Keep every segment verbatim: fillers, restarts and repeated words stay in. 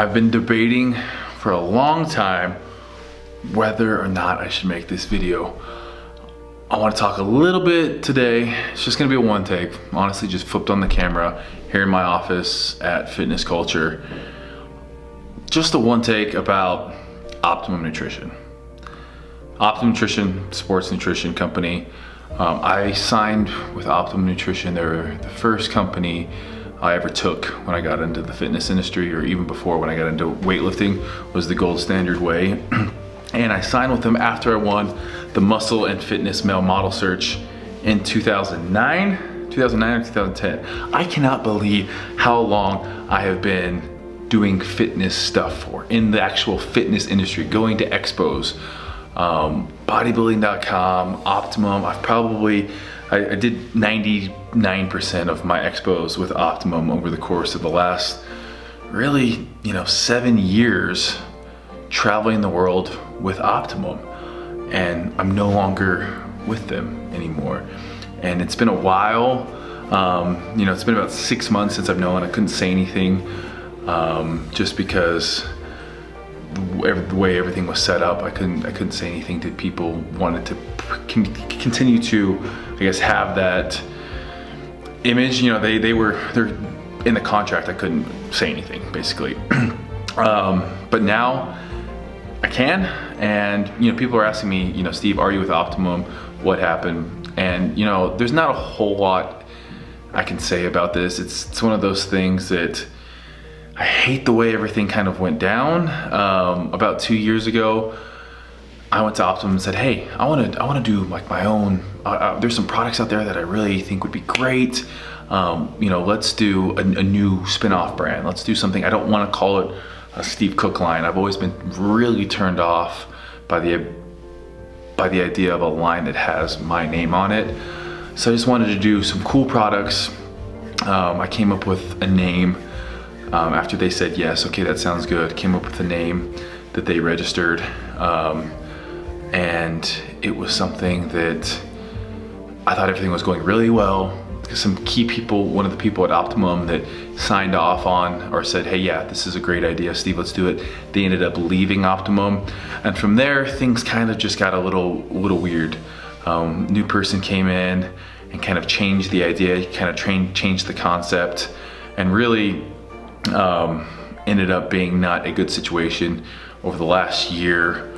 I've been debating for a long time whether or not I should make this video. I want to talk a little bit today. It's just gonna be a one take. Honestly, just flipped on the camera here in my office at Fitness Culture. Just a one take about Optimum Nutrition. Optimum Nutrition, sports nutrition company. Um, I signed with Optimum Nutrition. They were the first company I ever took when I got into the fitness industry, or even before, when I got into weightlifting, was the gold standard way. And I signed with them after I won the Muscle and Fitness Male Model Search in two thousand nine, two thousand nine or two thousand ten. I cannot believe how long I have been doing fitness stuff for, in the actual fitness industry, going to expos, um, bodybuilding dot com, Optimum. I've probably, I, I did ninety-nine percent of my expos with Optimum over the course of the last, really, you know, seven years traveling the world with Optimum, and I'm no longer with them anymore. And it's been a while, um, you know, it's been about six months since I've known. I couldn't say anything um, just because the way everything was set up, I couldn't, I couldn't say anything to people wanted to continue to, I guess, have that image. You know, they, they were, they're in the contract. I couldn't say anything, basically. um, but now, I can, and you know, people are asking me, you know, Steve, are you with Optimum? What happened? And you know, there's not a whole lot I can say about this. It's, it's one of those things that I hate the way everything kind of went down. Um, about two years ago, I went to Optimum and said, hey, I want to, I want to do like my own. Uh, uh, there's some products out there that I really think would be great. Um, you know, let's do a, a new spin-off brand. Let's do something. I don't want to call it a Steve Cook line. I've always been really turned off by the by the idea of a line that has my name on it. So I just wanted to do some cool products. Um, I came up with a name um, after they said yes. Okay, that sounds good. Came up with a name that they registered, um, and it was something that I thought everything was going really well. Some key people, one of the people at Optimum that signed off on or said, hey, yeah, this is a great idea, Steve, let's do it. They ended up leaving Optimum. And from there, things kind of just got a little little weird. Um, new person came in and kind of changed the idea, kind of trained, changed the concept, and really um, ended up being not a good situation. Over the last year,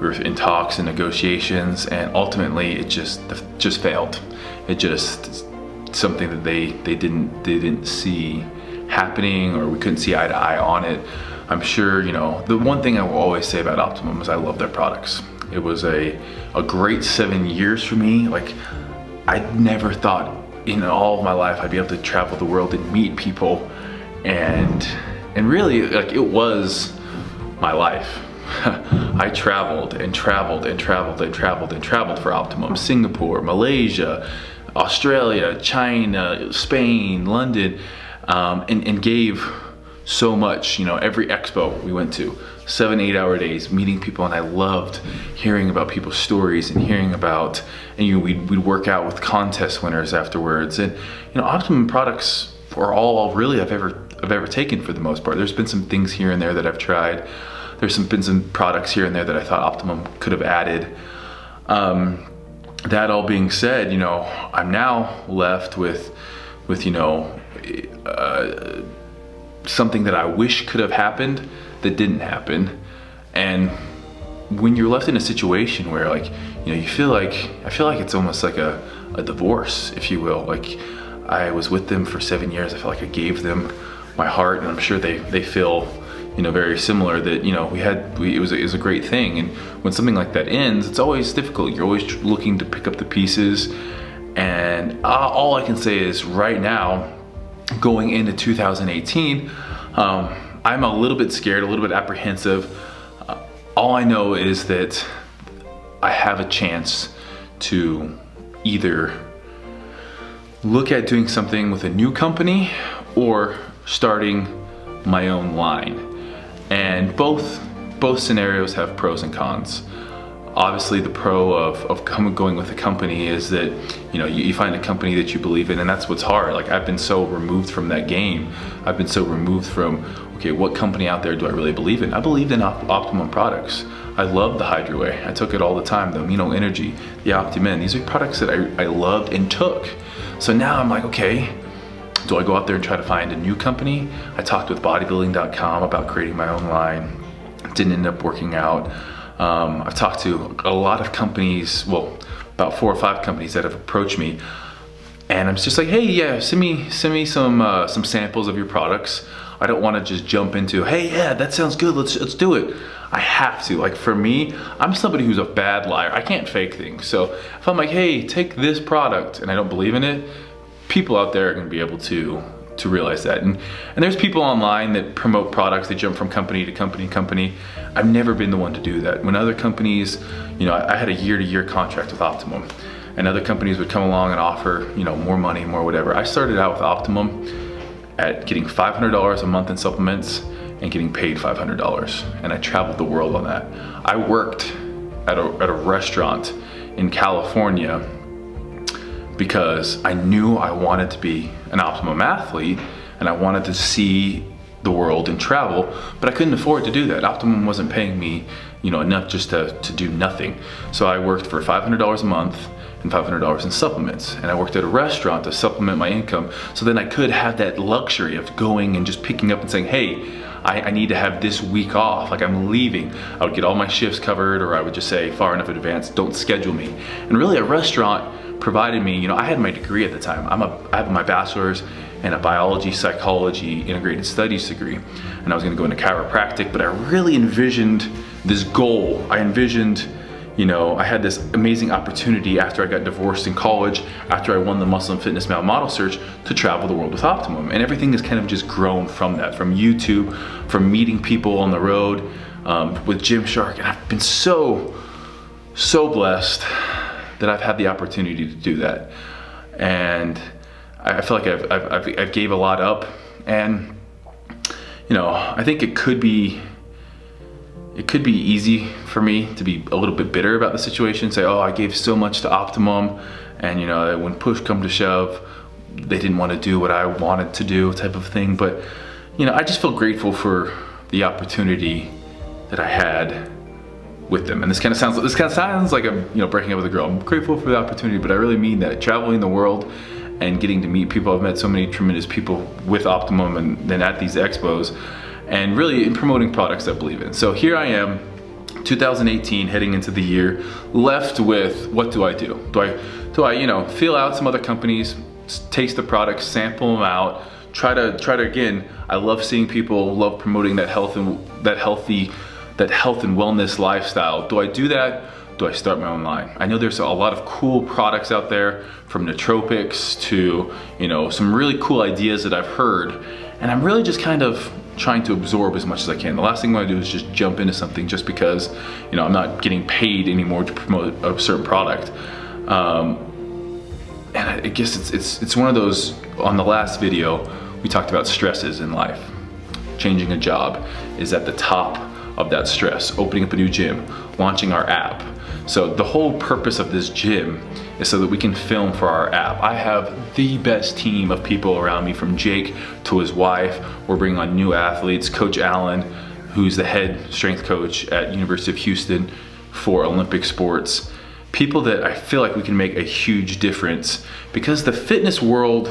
we were in talks and negotiations, and ultimately it just, just failed. It just, something that they they didn't they didn't see happening, or we couldn't see eye to eye on it. I'm sure, you know, the one thing I will always say about Optimum is I love their products. It was a a great seven years for me. Like, I never thought in all of my life I'd be able to travel the world and meet people, and and really, like, it was my life. I traveled and traveled and traveled and traveled and traveled for Optimum. Singapore, Malaysia, Australia, China, Spain, London, um, and, and gave so much. You know, every expo we went to, seven, eight hour days, meeting people, and I loved hearing about people's stories and hearing about, and you know, we'd, we'd work out with contest winners afterwards. And you know, Optimum products are all really I've ever, I've ever taken for the most part. There's been some things here and there that I've tried. There's some, been some products here and there that I thought Optimum could have added. Um, That all being said, you know, I'm now left with, with you know, uh, something that I wish could have happened that didn't happen. And when you're left in a situation where, like, you know, you feel like, I feel like it's almost like a, a divorce, if you will. Like, I was with them for seven years. I feel like I gave them my heart, and I'm sure they, they feel, you know, very similar, that, you know, we had, we, it, was a, it was a great thing. And when something like that ends, it's always difficult. You're always looking to pick up the pieces. And uh, all I can say is right now, going into two thousand eighteen, um, I'm a little bit scared, a little bit apprehensive. Uh, all I know is that I have a chance to either look at doing something with a new company or starting my own line. And both both scenarios have pros and cons. obviously the pro of, of come, going with a company is that, you know, you, you find a company that you believe in, and that's what's hard. Like, I've been so removed from that game. I've been so removed from, okay, what company out there do I really believe in? I believed in op Optimum products. I loved the Hydraway. I took it all the time, the Amino Energy, the OptiMen. These are products that I, I loved and took. So now I'm like, okay, do I go out there and try to find a new company? I talked with bodybuilding dot com about creating my own line. Didn't end up working out. Um, I've talked to a lot of companies, well, about four or five companies that have approached me, and I'm just like, hey, yeah, send me, send me some uh, some samples of your products. I don't want to just jump into, hey, yeah, that sounds good, let's let's do it. I have to, like, for me, I'm somebody who's a bad liar. I can't fake things. So if I'm like, hey, take this product, and I don't believe in it, people out there are going to be able to to realize that. And, and there's people online that promote products, they jump from company to company to company. I've never been the one to do that. When other companies, you know, I, I had a year-to-year contract with Optimum, and other companies would come along and offer, you know, more money, more whatever. I started out with Optimum at getting five hundred dollars a month in supplements and getting paid five hundred dollars. And I traveled the world on that. I worked at a, at a restaurant in California because I knew I wanted to be an Optimum athlete and I wanted to see the world and travel, but I couldn't afford to do that. Optimum wasn't paying me, you know, enough just to, to do nothing. So I worked for five hundred dollars a month and five hundred dollars in supplements, and I worked at a restaurant to supplement my income, so then I could have that luxury of going and just picking up and saying, hey, I, I need to have this week off, like, I'm leaving. I would get all my shifts covered, or I would just say far enough in advance, don't schedule me. And really, a restaurant provided me, you know, I had my degree at the time. I'm a, I have my bachelor's and a biology, psychology, integrated studies degree. And I was gonna go into chiropractic, but I really envisioned this goal. I envisioned, you know, I had this amazing opportunity after I got divorced in college, after I won the Muscle and Fitness Male Model Search, to travel the world with Optimum. And everything has kind of just grown from that, from YouTube, from meeting people on the road, um, with Gymshark. And I've been so, so blessed that I've had the opportunity to do that. And I feel like I've, I've, I've, I've gave a lot up. And, you know, I think it could be, it could be easy for me to be a little bit bitter about the situation, say, oh, I gave so much to Optimum, and, you know, when push come to shove, they didn't want to do what I wanted to do, type of thing. But, you know, I just feel grateful for the opportunity that I had with them. And this kind of sounds, this kind of sounds like I'm, you know, breaking up with a girl. I'm grateful for the opportunity, but I really mean that. Traveling the world and getting to meet people, I've met so many tremendous people with Optimum and then at these expos, and really in promoting products I believe in. So here I am, two thousand eighteen, heading into the year, left with, what do I do? Do I, do I, you know, feel out some other companies, taste the products, sample them out, try to, try to again. I love seeing people, love promoting that health and that healthy. that health and wellness lifestyle. Do I do that? Do I start my own line? I know there's a lot of cool products out there, from nootropics to, you know, some really cool ideas that I've heard, and I'm really just kind of trying to absorb as much as I can. The last thing I want to do is just jump into something just because, you know, I'm not getting paid anymore to promote a certain product. Um, and I guess it's, it's, it's one of those, on the last video, we talked about stresses in life. Changing a job is at the top of that stress, opening up a new gym, launching our app. So the whole purpose of this gym is so that we can film for our app. I have the best team of people around me, from Jake to his wife. We're bringing on new athletes, Coach Allen, who's the head strength coach at University of Houston for Olympic sports. People that I feel like we can make a huge difference, because the fitness world,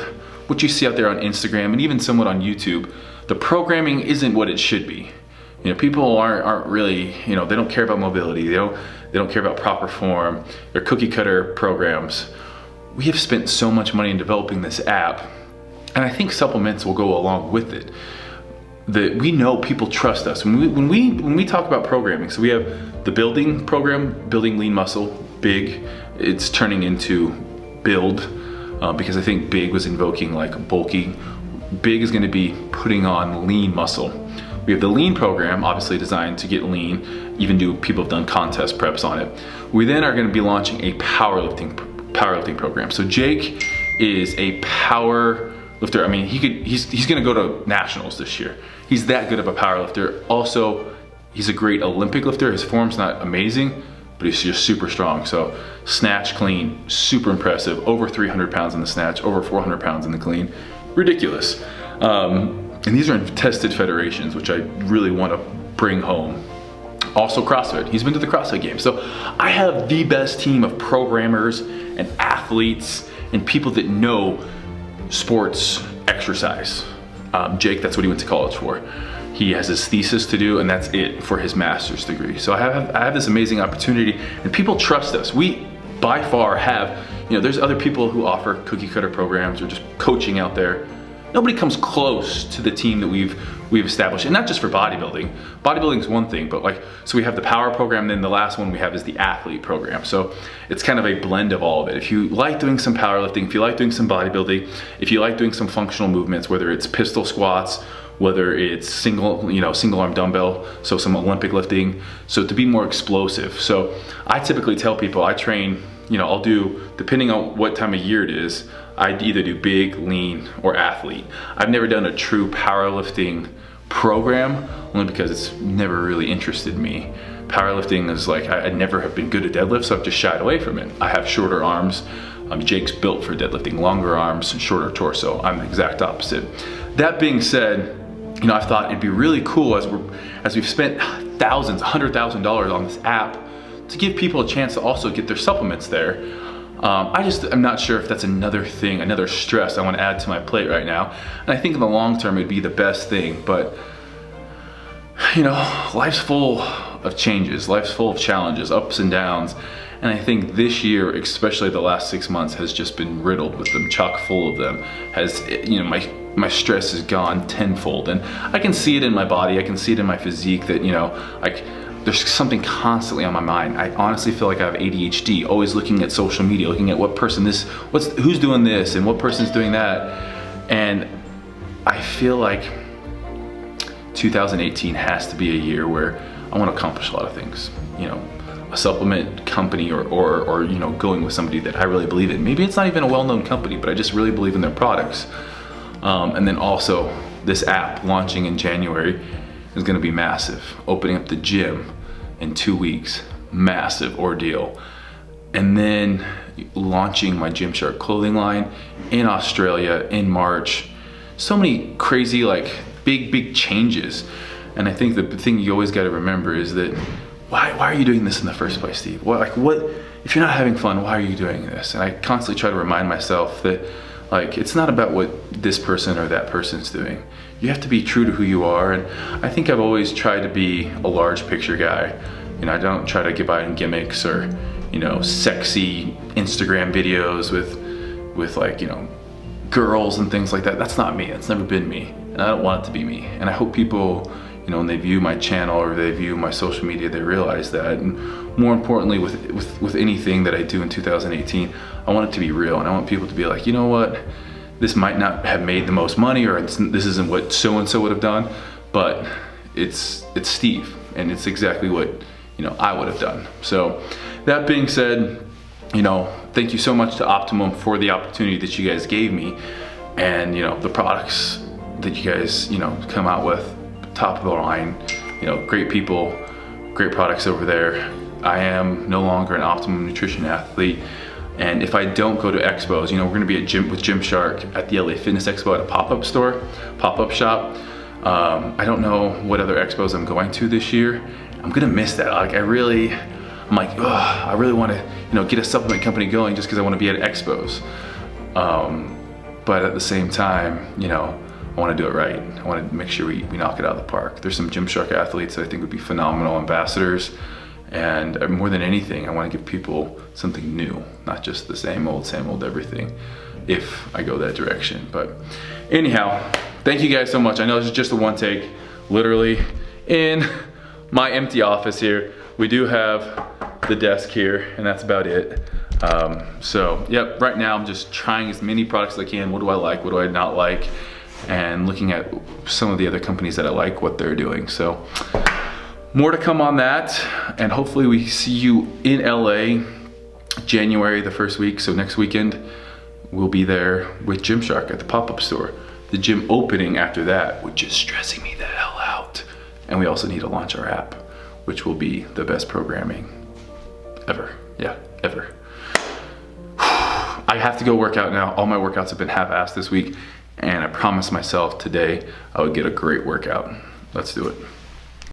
what you see out there on Instagram and even somewhat on YouTube, the programming isn't what it should be. You know, people aren't, aren't really, you know, they don't care about mobility. They don't, they don't care about proper form. They're cookie cutter programs. We have spent so much money in developing this app, and I think supplements will go along with it. That we know people trust us. When we, when we, when we talk about programming, so we have the building program, building lean muscle, BIG. It's turning into BUILD, uh, because I think BIG was invoking like bulking. BIG is going to be putting on lean muscle. We have the lean program, obviously designed to get lean, even do people have done contest preps on it. We then are gonna be launching a powerlifting, powerlifting program. So Jake is a power lifter. I mean, he could, he's, he's gonna go to nationals this year. He's that good of a power lifter. Also, he's a great Olympic lifter. His form's not amazing, but he's just super strong. So snatch clean, super impressive, over three hundred pounds in the snatch, over four hundred pounds in the clean, ridiculous. Um, and these are in tested federations, which I really want to bring home. Also CrossFit, he's been to the CrossFit Games. So I have the best team of programmers and athletes and people that know sports exercise. Um, Jake, that's what he went to college for. He has his thesis to do, and that's it for his master's degree. So I have, I have this amazing opportunity, and people trust us. We by far have, you know, there's other people who offer cookie cutter programs or just coaching out there. Nobody comes close to the team that we've we've established, and not just for bodybuilding. Bodybuilding is one thing, but like, so we have the power program, then the last one we have is the athlete program. So it's kind of a blend of all of it. If you like doing some powerlifting, if you like doing some bodybuilding, if you like doing some functional movements, whether it's pistol squats, whether it's single, you know, single arm dumbbell, so some Olympic lifting, so to be more explosive. So I typically tell people I train, you know, I'll do, depending on what time of year it is, I'd either do big, lean, or athlete. I've never done a true powerlifting program, only because it's never really interested me. Powerlifting is like, I, I never have been good at deadlifts, so I've just shied away from it. I have shorter arms. Um, Jake's built for deadlifting, longer arms, shorter torso. I'm the exact opposite. That being said, you know, I thought it'd be really cool as we're, as we've spent thousands, one hundred thousand dollars on this app, to give people a chance to also get their supplements there. Um, I just, I'm not sure if that's another thing, another stress I want to add to my plate right now. And I think in the long term, it'd be the best thing, but you know, life's full of changes, life's full of challenges, ups and downs. And I think this year, especially the last six months, has just been riddled with them, chock full of them. Has, you know, my, my stress is gone tenfold. And I can see it in my body, I can see it in my physique that, you know, I, there's something constantly on my mind. I honestly feel like I have A D H D, always looking at social media, looking at what person this, what's, who's doing this and what person's doing that. And I feel like two thousand eighteen has to be a year where I want to accomplish a lot of things. You know, a supplement company or, or, or you know, going with somebody that I really believe in. Maybe it's not even a well-known company, but I just really believe in their products. Um, and then also this app launching in January is gonna be massive. Opening up the gym in two weeks, massive ordeal. And then launching my Gymshark clothing line in Australia in March. So many crazy, like big, big changes. And I think the thing you always gotta remember is that why, why are you doing this in the first place, Steve? What, like what, if you're not having fun, why are you doing this? And I constantly try to remind myself that like, it's not about what this person or that person's doing. You have to be true to who you are. And I think I've always tried to be a large picture guy. You know, I don't try to get by in gimmicks or, you know, sexy Instagram videos with, with like, you know, girls and things like that. That's not me, that's never been me. And I don't want it to be me. And I hope people, you know, when they view my channel or they view my social media, they realize that. And more importantly, with, with, with anything that I do in two thousand eighteen, I want it to be real. And I want people to be like, you know what? This might not have made the most money or it's, this isn't what so-and-so would have done, but it's, it's Steve and it's exactly what, you know, I would have done. So that being said, you know, thank you so much to Optimum for the opportunity that you guys gave me and, you know, the products that you guys, you know, come out with. Top of the line, you know, great people, great products over there. I am no longer an Optimum Nutrition athlete, and if I don't go to expos, you know, we're gonna be at gym with Gymshark at the L A Fitness Expo at a pop-up store, pop-up shop. Um, I don't know what other expos I'm going to this year. I'm gonna miss that. Like, I really, I'm like, ugh, I really want to, you know, get a supplement company going just because I want to be at expos. Um, but at the same time, you know. I want to do it right. I want to make sure we, we knock it out of the park. There's some Gymshark athletes that I think would be phenomenal ambassadors. And more than anything, I want to give people something new, not just the same old, same old everything, if I go that direction. But anyhow, thank you guys so much. I know this is just a one take, literally in my empty office here. We do have the desk here and that's about it. Um, so yep, right now I'm just trying as many products as I can. What do I like? What do I not like? And looking at some of the other companies that I like what they're doing. So more to come on that, and hopefully we see you in L A January the first week. So next weekend we'll be there with Gymshark at the pop-up store. The gym opening after that, which is stressing me the hell out. And we also need to launch our app, which will be the best programming ever. Yeah, ever. I have to go work out now. All my workouts have been half-assed this week, and I promised myself today I would get a great workout. Let's do it.